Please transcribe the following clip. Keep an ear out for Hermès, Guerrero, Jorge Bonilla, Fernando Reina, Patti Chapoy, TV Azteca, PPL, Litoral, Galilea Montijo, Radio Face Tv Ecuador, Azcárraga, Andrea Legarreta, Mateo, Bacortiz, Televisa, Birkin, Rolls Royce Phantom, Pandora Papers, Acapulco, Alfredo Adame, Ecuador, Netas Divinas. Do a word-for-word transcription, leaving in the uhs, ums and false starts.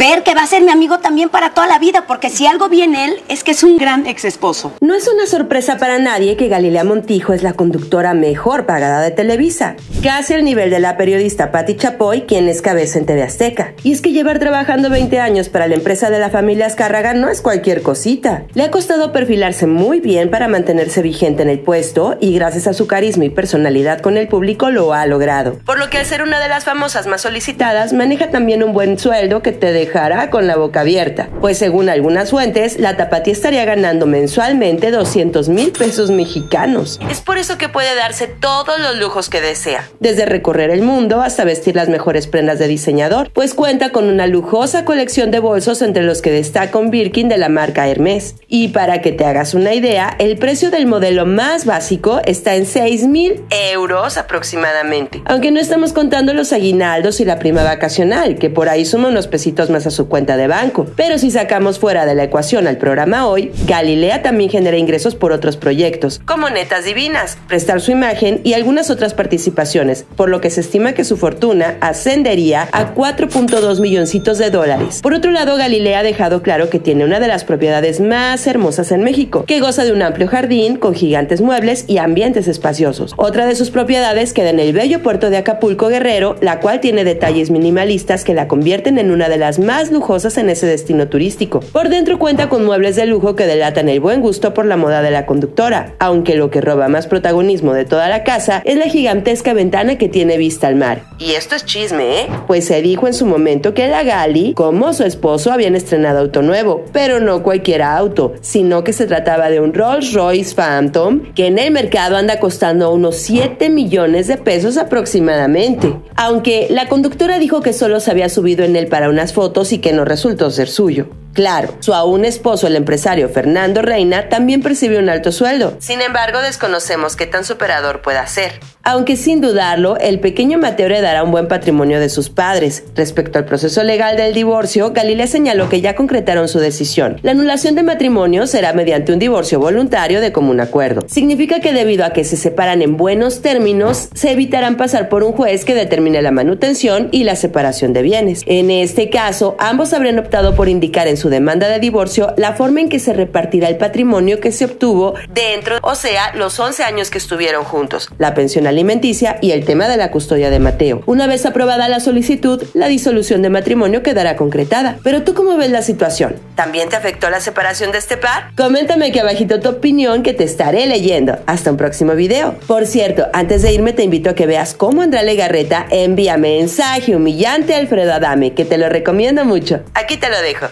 Fer, que va a ser mi amigo también para toda la vida, porque si algo viene él, es que es un gran exesposo. No es una sorpresa para nadie que Galilea Montijo es la conductora mejor pagada de Televisa, casi al nivel de la periodista Patti Chapoy, quien es cabeza en T V Azteca. Y es que llevar trabajando veinte años para la empresa de la familia Azcárraga no es cualquier cosita. Le ha costado perfilarse muy bien para mantenerse vigente en el puesto, y gracias a su carisma y personalidad con el público lo ha logrado. Por lo que al ser una de las famosas más solicitadas, maneja también un buen sueldo que te dejará con la boca abierta, pues según algunas fuentes, la tapatía estaría ganando mensualmente doscientos mil pesos mexicanos. Es por eso que puede darse todos los lujos que desea, desde recorrer el mundo hasta vestir las mejores prendas de diseñador, pues cuenta con una lujosa colección de bolsos, entre los que destaca un Birkin de la marca Hermès. Y para que te hagas una idea, el precio del modelo más básico está en seis mil euros aproximadamente, aunque no estamos contando los aguinaldos y la prima vacacional, que por ahí suma unos pesitos más a su cuenta de banco. Pero si sacamos fuera de la ecuación al programa Hoy, Galilea también genera ingresos por otros proyectos, como Netas Divinas, prestar su imagen y algunas otras participaciones, por lo que se estima que su fortuna ascendería a cuatro punto dos milloncitos de dólares. Por otro lado, Galilea ha dejado claro que tiene una de las propiedades más hermosas en México, que goza de un amplio jardín con gigantes muebles y ambientes espaciosos. Otra de sus propiedades queda en el bello puerto de Acapulco, Guerrero, la cual tiene detalles minimalistas que la convierten en una de las más lujosas en ese destino turístico. Por dentro cuenta con muebles de lujo que delatan el buen gusto por la moda de la conductora, aunque lo que roba más protagonismo de toda la casa es la gigantesca ventana que tiene vista al mar. Y esto es chisme, ¿eh? Pues se dijo en su momento que la Gali, como su esposo, habían estrenado auto nuevo, pero no cualquier auto, sino que se trataba de un Rolls Royce Phantom, que en el mercado anda costando unos siete millones de pesos aproximadamente. Aunque la conductora dijo que solo se había subido en él para unas fotos y que no resultó ser suyo. Claro, su aún esposo, el empresario Fernando Reina, también percibió un alto sueldo. Sin embargo, desconocemos qué tan superador pueda ser. Aunque sin dudarlo, el pequeño Mateo heredará un buen patrimonio de sus padres. Respecto al proceso legal del divorcio, Galilea señaló que ya concretaron su decisión. La anulación de matrimonio será mediante un divorcio voluntario de común acuerdo. Significa que debido a que se separan en buenos términos, se evitarán pasar por un juez que determine la manutención y la separación de bienes. En este caso, ambos habrían optado por indicar en su demanda de divorcio la forma en que se repartirá el patrimonio que se obtuvo dentro, o sea, los once años que estuvieron juntos, la pensión alimenticia y el tema de la custodia de Mateo. Una vez aprobada la solicitud, la disolución de matrimonio quedará concretada. Pero ¿tú cómo ves la situación? ¿También te afectó la separación de este par? Coméntame aquí abajito tu opinión, que te estaré leyendo. Hasta un próximo video. Por cierto, antes de irme te invito a que veas cómo Andrea Legarreta envía mensaje humillante a Alfredo Adame, que te lo recomiendo mucho. Aquí te lo dejo.